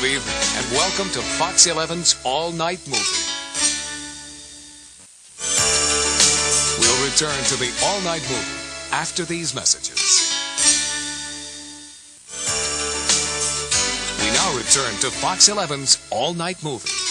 Good evening, and welcome to Fox 11's All Night Movie. We'll return to the All Night Movie after these messages. We now return to Fox 11's All Night Movie.